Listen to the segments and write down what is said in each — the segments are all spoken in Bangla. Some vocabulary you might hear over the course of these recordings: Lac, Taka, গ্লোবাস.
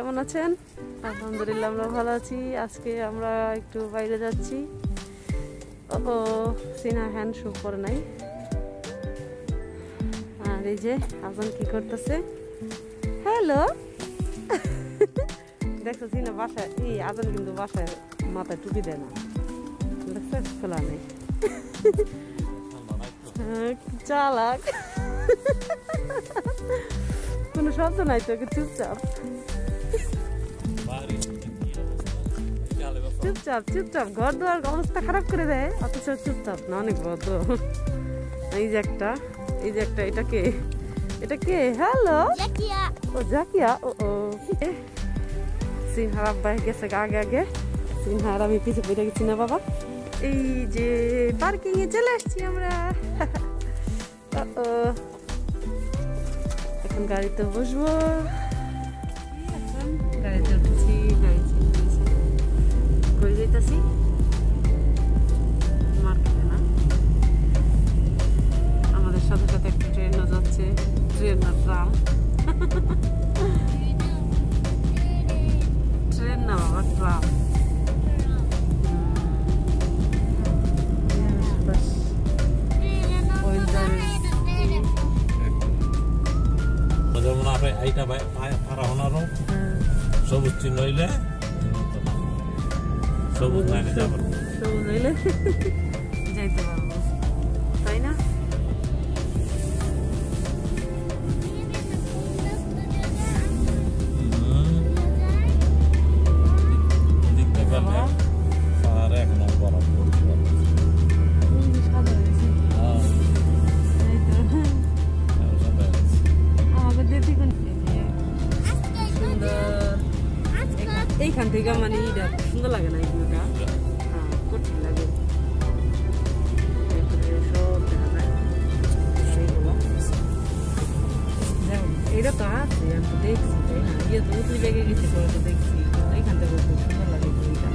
কেমন আছেন? আলহামদুলিল্লাহ আমরা ভালো আছি। আজকে আমরা একটু বাইরে যাচ্ছি। ও সিনা হ্যান্ড শু করে নাই। আর এই যে আজান কি করতেছে, হ্যালো দেখছো সিনা বাসায়, এই আজান কিন্তু বাসায় মাথায় টুপি দেয় না, দেখছো খোলা নেই, চালাক, কোনো শব্দ নাই তো, চুপচাপ চুপচাপ চুপচাপ ঘর দুয়ার অবস্থা খারাপ করে দেয়, অথচ চুপচাপ না, অনেক ভদ্র। এই যে একটা, এই যে একটা, এটা কে, এটা কে? হ্যালো ও জাকিয়া। ও ও সিনহার আব্বা গেছে আগে আগে, সিনহার আমি পিছু পেয়ে গেছি না বাবা। এই যে পার্কিং এ চলে আসছি আমরা, এখন গাড়িতে বসবো, গাড়িতে উঠেছি, গাড়িতে করে যেতেছি মার্কেটে না, আমাদের সাথে সাথে একটা ট্রেনও যাচ্ছে, ট্রেন না ট্রাম, ট্রেন না বাবা ট্রাম, সবুজ চিহ্ন হইলে সবুজ লাইনে যাবো, সবুজ হইলে যাইতে পারবো, তাই না? এইখান থেকে মানে এটা সুন্দর লাগে না, এইগুলোটা কঠিন লাগে, সব দেখা যায় এটা তো আছে, আমি তো দেখছি ইয়ে তো উঠলি বেগে গেছি করে তো দেখছি, এইখান থেকে সুন্দর লাগে এইটা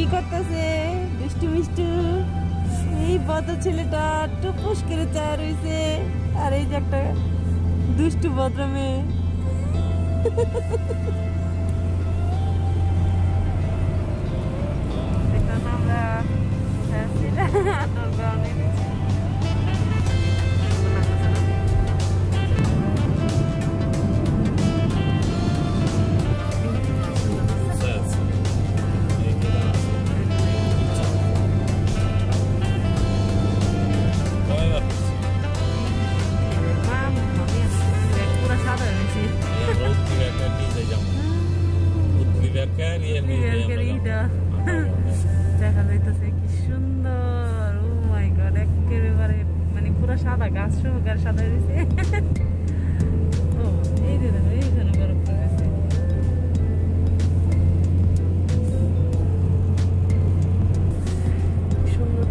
দেখা যায়। কি করতেছে মিষ্টু মিষ্টু এই বদ ছেলেটা, টুপুস করে চায় রয়েছে। আর এই যে একটা দুষ্টু ভদ্র মেয়ে, আমরা দেখা যাইতেছে কি সুন্দর, ও মাই গড, একেবারে মানে পুরো সাদা, গাছ সহকারে সাদা হয়েছে। ও এই যে এইখানে বরফ পড়েছে, সুন্দর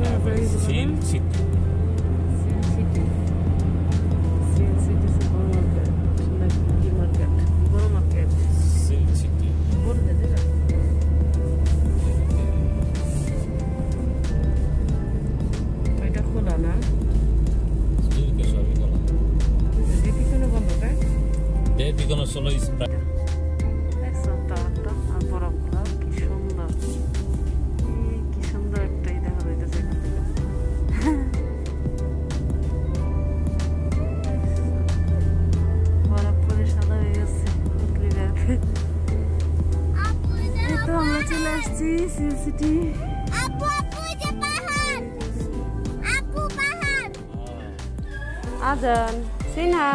আজান সিনহা,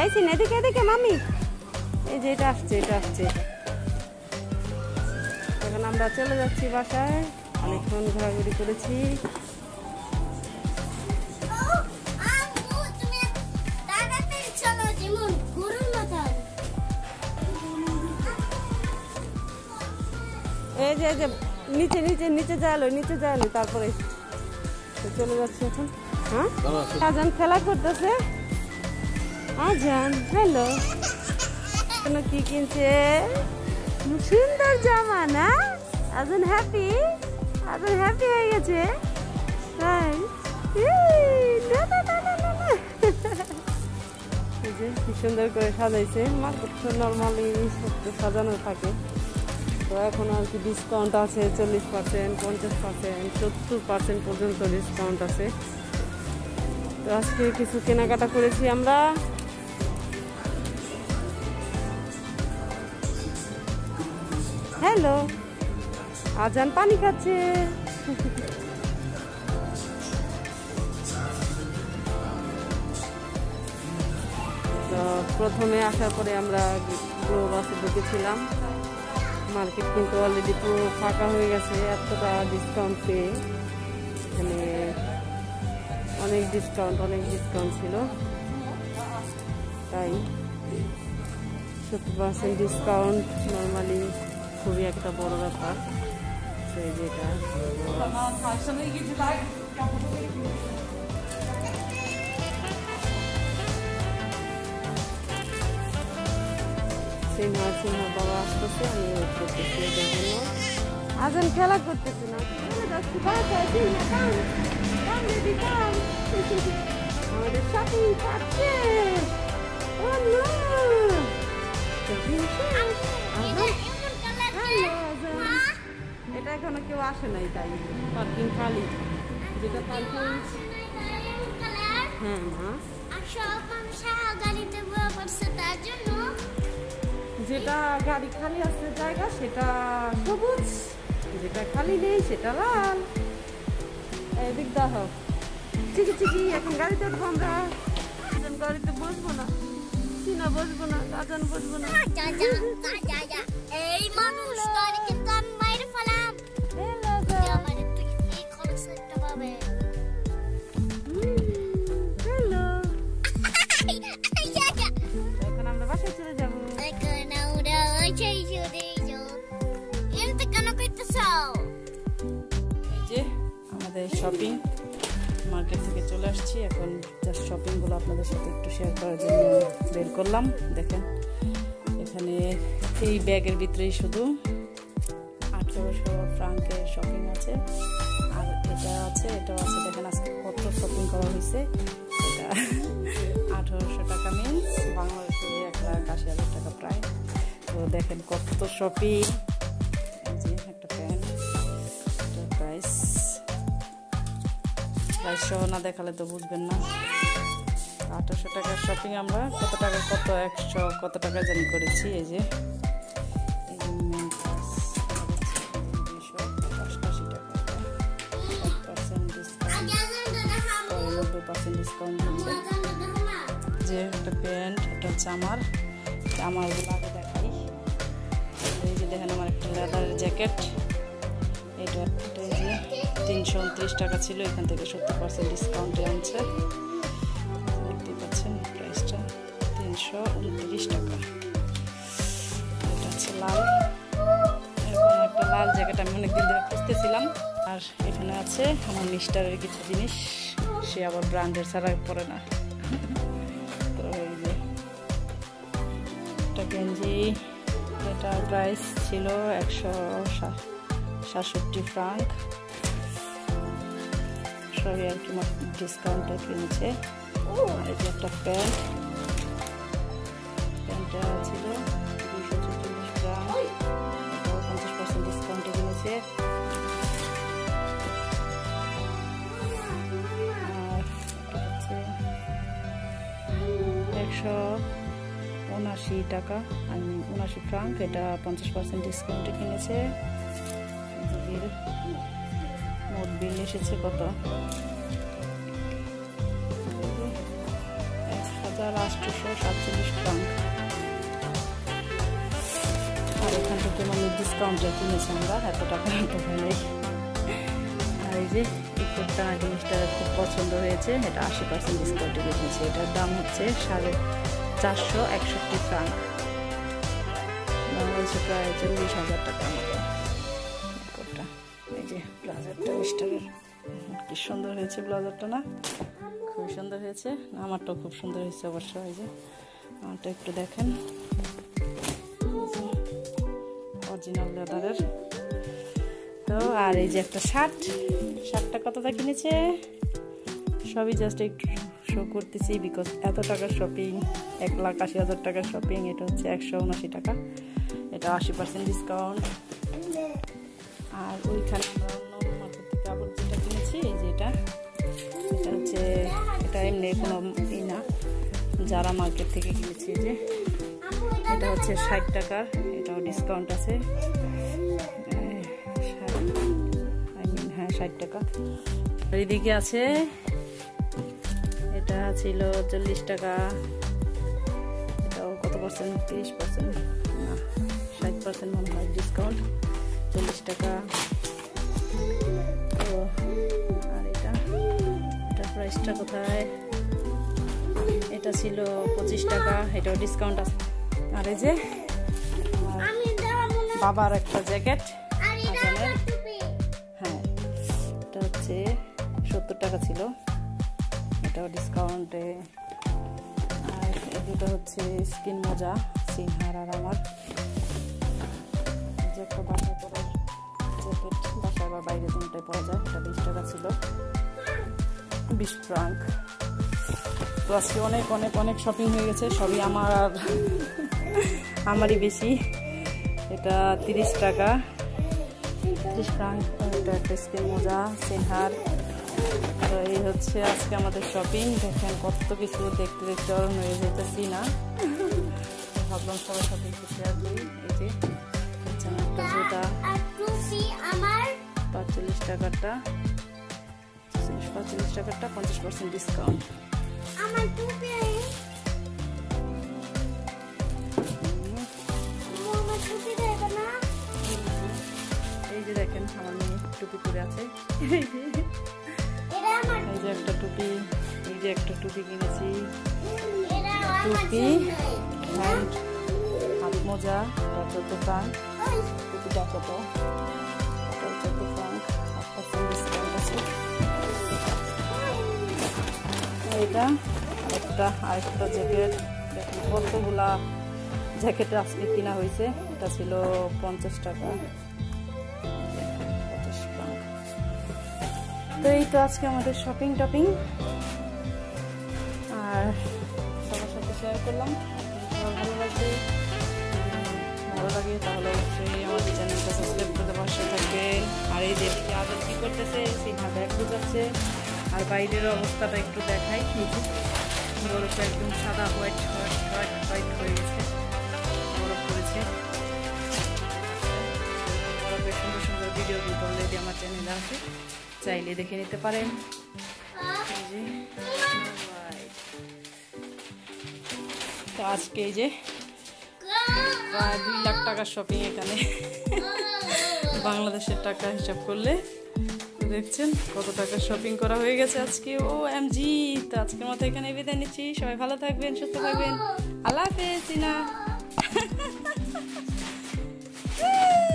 এই সিনহা এদিকে এদিকে মামি, এই যে এটা আসছে, এটা আসছে। এখন আমরা চলে যাচ্ছি বাসায়, অনেকক্ষণ ঘোরাঘুরি করেছি। এই যে নিচে নিচে নিচে যালো, নিচে যালো, তারপরে চলে যাচ্ছে এখন। হ্যাঁ আজান খেলা করতেছে, আজান হ্যালো কি কিনছে, সুন্দর জামা না, Azan happy? Azan happy hoye geche? Hi. No no no no no no. Eje ki sundor kore sajaise, market normally sajano thake. তো এখন আর কি ডিসকাউন্ট আছে 40% 50% 70% পর্যন্ত ডিসকাউন্ট আছে। তো আজকে কিছু কেনাকাটা করেছি আমরা। হ্যালো আজান পানি খাচ্ছে। তো প্রথমে আসার পরে আমরা গ্লোবাসে ঢুকেছিলাম। মার্কেট কিন্তু অলরেডি পুরো ফাঁকা হয়ে গেছে এতটা ডিসকাউন্ট পেয়ে, মানে অনেক ডিসকাউন্ট ছিল, তাই 70% ডিসকাউন্ট নর্মালি খুবই একটা বড় ব্যাপার। তো এই যে এটা বাবা আসতেছে, আমি আজান খেলা করতেছি না, আমাদের শপিং করছে। এটা এখনো কেউ আসে নাই, তাই পার্কিং খালি, যেটা পার্কিং। হ্যাঁ মা যেটা গাড়ি খালি আছে জায়গা সেটা সবুজ, যেটা খালি নেই সেটা লাল। এদিক দা হোক ঠিক ঠিকই, এখন গাড়িতে উঠবো আমরা। গাড়িতে বসবো না, সিনা বসবো না, আজান বসবো না। এই মানুষ গাড়িতে কান বাইরে ফেলাম। এখন আমরা বাসায় চলে যাবো। আমাদের শপিং মার্কেট থেকে চলে আসছি, এখন জাস্ট শপিংগুলো আপনাদের সাথে একটু শেয়ার করার জন্য বের করলাম। দেখেন এখানে এই ব্যাগের ভিতরেই শুধু 1800 ফ্রাঙ্কের শপিং আছে। আর এটাও আছে দেখেন আজকে কত শপিং করা হয়েছে। এটা 1800 টাকা, মিন্স বাংলাদেশে 1,80,000 টাকা প্রায়। তো দেখেন কত শপিং, একটা প্যান্ট প্রাইস না দেখালে তো বুঝবেন না। 1800 টাকার শপিং আমরা কত টাকা জানি করেছি। এই যে 2% ডিসকাউন্ট যে একটা প্যান্ট, এটা হচ্ছে আমার আগে দেখাই। এই যে দেখেন আমার একটা লেদার জ্যাকেট, এটা 329 টাকা ছিল, এখান থেকে 70% ডিসকাউন্টে আনছে। দেখতে পাচ্ছেন প্রাইসটা 329 টাকা। এটা হচ্ছে লাল, এরকম একটা লাল জ্যাকেট আমি অনেকদিন ধরে খুঁজতেছিলাম। আর এখানে আছে আমার মিস্টারের কিছু জিনিস, সে আবার ব্র্যান্ডের ছাড়া পরে না। তো এই যে একটা গেঞ্জি, এটা প্রাইস ছিল 167 ফ্রাঙ্ক, সবই আর কি ডিসকাউন্টে কিনেছে। আর এই যে একটা প্যান্টটা ছিল 240 ফ্রাঙ্ক, 50% ডিসকাউন্টে কিনেছে। $79 এটা 50% ডিসকাউন্টে কিনেছে। মোট বিল এসেছে কত, 1,847 ফ্রাঙ্ক। আর এখান থেকে মানে ডিসকাউন্টে কিনেছি আমরা, এত টাকা তো হয়। আর এই যে কুর্তা জিনিসটা খুব পছন্দ হয়েছে, এটা 80% ডিসকাউন্টে কিনেছে। এটার দাম হচ্ছে 461 ফ্রাঙ্ক, হচ্ছে প্রায় 40,000 টাকার মতো। এই যে ব্লাউজারটা মিস্টারের কি সুন্দর হয়েছে, ব্লাউজারটা না খুবই সুন্দর হয়েছে, আমারটাও খুব সুন্দর হয়েছে অবশ্য। এই যে আমারটা একটু দেখেন, অরিজিনাল লেদারের। তো আর এই যে একটা শার্ট, শার্টটা কতটা কিনেছে সবই জাস্ট একটু শো করতেছি, বিকজ এত টাকার শপিং, 1,80,000 টাকার শপিং, এটা হচ্ছে 179 টাকা, এটা 80% ডিসকাউন্ট। আর ওইখানে কাপড় যেটা কিনেছি, এই যে এটা, এটা হচ্ছে এটা এমনি কোনো ই না, যারা মার্কেট থেকে কিনেছি, যে এটা হচ্ছে 60 টাকার, এটাও ডিসকাউন্ট আছে, 60 টাকা। আর এদিকে আছে এটা ছিল 40 টাকা, এটাও কত পার্সেন্ট, 30% না 60% মনে হয় ডিসকাউন্ট, 40 টাকা। তো আর এটা, এটার প্রাইসটা কোথায়, এটা ছিল 25 টাকা, এটাও ডিসকাউন্ট আছে। আর এই যে বাবার একটা জ্যাকেট, হ্যাঁ এটা হচ্ছে 70 টাকা ছিল, এটাও ডিসকাউন্টে। আর এটা হচ্ছে স্কিন মোজা সিনহার আর আমার, যে একটা বাসায় পরার জ্যাকেট, বাসায় বা বাইরে দুটাই পরা যায়, এটা 20 টাকা ছিল, 20 ফ্রাঙ্ক। তো আজকে অনেক অনেক অনেক শপিং হয়ে গেছে, সবই আমার আর আমারই বেশি। এটা 30 টাকা 30 ফ্রাঙ্ক, এটা একটা স্কিন মোজা সিনহার। তো এই হচ্ছে আজকে আমাদের শপিং। দেখেন কত কিছু দেখতে দেখতে অরণ হয়ে যেতেছি না, ভাবলাম সবাই শপিং করতে আসবো। এই যে একটা জুতা 45 টাকাটা, 45 টাকাটা 50% ডিসকাউন্ট। এই যে দেখেন আমার মেয়ে টুপি পরে আছে, এই যে একটা টুপি, এই যে একটা টুপি কিনেছি, টুপি হ্যান্ড হাত মোজা 14 ফ্রাঙ্ক, টুপিটা কত 14 ফ্রাঙ্ক, 8% ডিসকাউন্ট আছে। এটা একটা আরেকটা জ্যাকেট, কতগুলা জ্যাকেট আজকে কিনা হয়েছে, এটা ছিল 50 টাকা। তো এই তো আজকে আমাদের শপিং টপিং, আর সবার সাথে শেয়ার করলাম। ভালো লাগে তাহলে অবশ্যই আমাদের চ্যানেলটা সাবস্ক্রাইব করতে পাশে থাকবেন। আর এই যে আদর কী করতেছে, সিনহা ব্যাগ ঢুকাচ্ছে। আর বাইরের অবস্থাটা একটু দেখাই, বরফটা একদম সাদা হোয়াইট হোয়াইট হোয়াইট হোয়াইট হয়ে গেছে, বরফ পড়েছে। বরফের সুন্দর সুন্দর ভিডিওগুলো অলরেডি আমার চ্যানেলে আছে, চাইলে দেখে নিতে পারেন। তো আজকে এই যে প্রায় 2 লাখ টাকার শপিং, এখানে বাংলাদেশের টাকা হিসাব করলে দেখছেন কত টাকার শপিং করা হয়ে গেছে আজকে। OMG! তো আজকের মতো এখানে বিদায় নিচ্ছি, সবাই ভালো থাকবেন, সুস্থ থাকবেন, আল্লাহ হাফেজ।